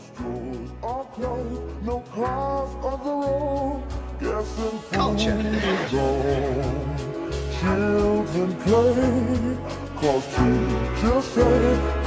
strolls or clothes, no cars on the road, guessing Kulture is on. Children play, 'cause teachers say